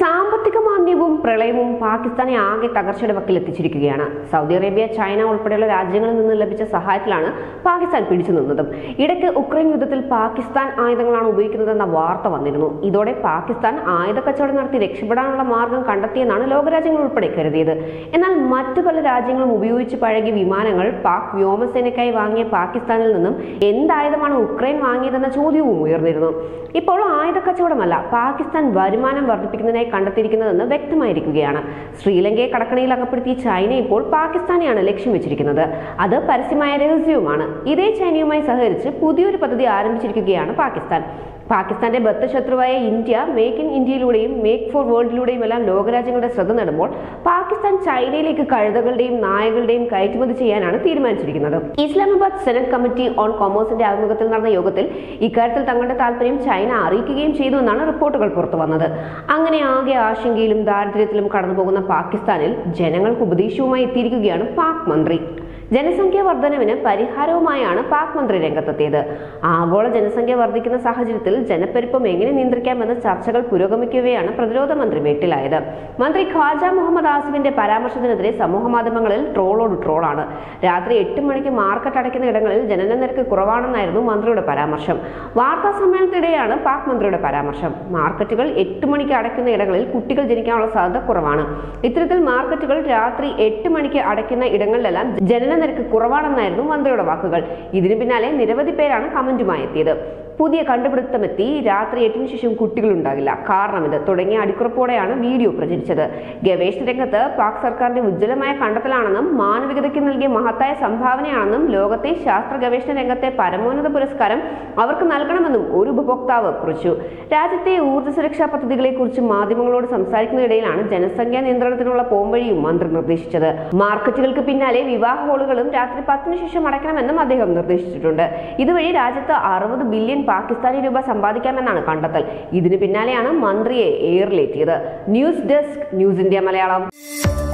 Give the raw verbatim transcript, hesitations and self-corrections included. സാമ്പത്തിക മാന്ദ്യവും പ്രളയവും പാകിസ്ഥാനെ ആകെ തകർച്ചയുടെ വക്കിലെത്തിച്ചിരിക്കുകയാണ്. സൗദി അറേബ്യ, ചൈന ഉൾപ്പെടെയുള്ള രാജ്യങ്ങളിൽ നിന്ന് ലഭിച്ച സഹായത്തിലാണ് പാകിസ്ഥാൻ പിടിച്ചു നിന്നതും. ഇടയ്ക്ക് ഉക്രൈൻ യുദ്ധത്തിൽ പാകിസ്ഥാൻ ആയുധങ്ങളാണ് ഉപയോഗിക്കുന്നതെന്ന വാർത്ത വന്നിരുന്നു. ഇതോടെ പാകിസ്ഥാൻ ആയുധ കച്ചവടം നടത്തി രക്ഷപ്പെടാനുള്ള മാർഗം കണ്ടെത്തിയെന്നാണ് ലോകരാജ്യങ്ങൾ ഉൾപ്പെടെ കരുതിയത്. എന്നാൽ മറ്റു പല രാജ്യങ്ങളും ഉപയോഗിച്ച് പഴകിയ വിമാനങ്ങൾ പാക് വ്യോമസേനയ്ക്കായി വാങ്ങിയ പാകിസ്ഥാനിൽ നിന്നും എന്തായുധമാണ് ഉക്രൈൻ വാങ്ങിയതെന്ന ചോദ്യവും ഉയർന്നിരുന്നു. ഇപ്പോൾ ആയുധ കച്ചവടമല്ല, പാകിസ്ഥാൻ വരുമാനം വർദ്ധിപ്പിക്കുന്നതിനായി കണ്ടെത്തിയിരിക്കുന്നതെന്ന് വ്യക്തമായിരിക്കുകയാണ്. ശ്രീലങ്കയെ കടക്കണിയിൽ അകപ്പെടുത്തിയ ചൈന ഇപ്പോൾ പാകിസ്ഥാനെയാണ് ലക്ഷ്യം വെച്ചിരിക്കുന്നത്. അത് പരസ്യമായ രഹസ്യവുമാണ്. ഇതേ ചൈനയുമായി സഹകരിച്ച് പുതിയൊരു പദ്ധതി ആരംഭിച്ചിരിക്കുകയാണ് പാകിസ്ഥാൻ. പാകിസ്ഥാന്റെ ബദ്ധശത്രുവായ ഇന്ത്യ മേക്ക് ഇൻ ഇന്ത്യയിലൂടെയും മേക്ക് ഫോർ വേൾഡിലൂടെയും എല്ലാം ലോകരാജ്യങ്ങളുടെ ശ്രദ്ധ നേടുമ്പോൾ പാകിസ്ഥാൻ ചൈനയിലേക്ക് കഴുതകളുടെയും നായകളുടെയും കയറ്റുമതി ചെയ്യാനാണ് തീരുമാനിച്ചിരിക്കുന്നത്. ഇസ്ലാമാബാദ് സെനറ്റ് കമ്മിറ്റി ഓൺ കൊമേഴ്സിന്റെ ആഭിമുഖ്യത്തിൽ നടന്ന യോഗത്തിൽ ഇക്കാര്യത്തിൽ തങ്ങളുടെ താല്പര്യം ചൈന അറിയിക്കുകയും ചെയ്തു എന്നാണ് റിപ്പോർട്ടുകൾ പുറത്തു വന്നത്. അങ്ങനെ ആകെ ആശങ്കയിലും ദാരിദ്ര്യത്തിലും കടന്നുപോകുന്ന പാകിസ്ഥാനിൽ ജനങ്ങൾക്ക് ഉപദേശവുമായി എത്തിയിരിക്കുകയാണ് പാക് മന്ത്രി. ജനസംഖ്യാ വർധനവിന് പരിഹാരവുമായാണ് പാക് മന്ത്രി രംഗത്തെത്തിയത്. ആഗോള ജനസംഖ്യ വർദ്ധിക്കുന്ന സാഹചര്യത്തിൽ ജനപ്പെരുപ്പം എങ്ങനെ നിയന്ത്രിക്കാമെന്ന ചർച്ചകൾ പുരോഗമിക്കുകയാണ് പ്രതിരോധ മന്ത്രി വീട്ടിലായത്. മന്ത്രി ഖ്വാജ മുഹമ്മദ് ആസിഫിന്റെ പരാമർശത്തിനെതിരെ സമൂഹ മാധ്യമങ്ങളിൽ ട്രോളോട് ട്രോളാണ്. രാത്രി എട്ട് മണിക്ക് മാർക്കറ്റ് അടയ്ക്കുന്ന ഇടങ്ങളിൽ ജനന നിരക്ക് കുറവാണെന്നായിരുന്നു മന്ത്രിയുടെ പരാമർശം. വാർത്താ സമ്മേളനത്തിനിടെയാണ് പാക് മന്ത്രിയുടെ പരാമർശം. മാർക്കറ്റുകൾ എട്ട് മണിക്ക് അടയ്ക്കുന്ന ഇടങ്ങളിൽ കുട്ടികൾ ജനിക്കാനുള്ള സാധ്യത കുറവാണ്. ഇത്തരത്തിൽ മാർക്കറ്റുകൾ രാത്രി എട്ട് മണിക്ക് അടയ്ക്കുന്ന ഇടങ്ങളിലെല്ലാം ജനന നിരക്ക് കുറവാണെന്നായിരുന്നു മന്ത്രിയുടെ വാക്കുകൾ. ഇതിനു പിന്നാലെ നിരവധി പേരാണ് കമന്റുമായി എത്തിയത്. പുതിയ കണ്ടുപിടുത്തമെത്തി, രാത്രി എട്ടിന് ശേഷം കുട്ടികളുണ്ടാകില്ല, കാരണം ഇത് തുടങ്ങിയ അടിക്കുറപ്പോടെയാണ് വീഡിയോ പ്രചരിച്ചത്. ഗവേഷണ രംഗത്ത് പാക് സർക്കാരിന്റെ ഉജ്ജ്വലമായ കണ്ടെത്തലാണെന്നും മാനവികതയ്ക്ക് നൽകിയ മഹത്തായ സംഭാവനയാണെന്നും ലോകത്തെ ശാസ്ത്ര ഗവേഷണ രംഗത്തെ പരമോന്നത പുരസ്കാരം അവർക്ക് നൽകണമെന്നും ഒരു ഉപഭോക്താവ് കുറിച്ചു. രാജ്യത്തെ ഊർജ്ജ സുരക്ഷാ പദ്ധതികളെ കുറിച്ച് മാധ്യമങ്ങളോട് സംസാരിക്കുന്നതിനിടയിലാണ് ജനസംഖ്യാ നിയന്ത്രണത്തിനുള്ള പോംവഴിയും മന്ത്രി നിർദ്ദേശിച്ചത്. മാർക്കറ്റുകൾക്ക് പിന്നാലെ വിവാഹ ഹോളുകളും രാത്രി പത്തിനു ശേഷം അടയ്ക്കണമെന്നും അദ്ദേഹം നിർദ്ദേശിച്ചിട്ടുണ്ട്. ഇതുവഴി രാജ്യത്ത് അറുപത് ബില്യൺ പാകിസ്ഥാനി രൂപ സമ്പാദിക്കാമെന്നാണ് കണ്ടെത്തൽ. ഇതിനു പിന്നാലെയാണ് മന്ത്രിയെ എയറിലേറ്റിയത്. News desk, news India Malayalam.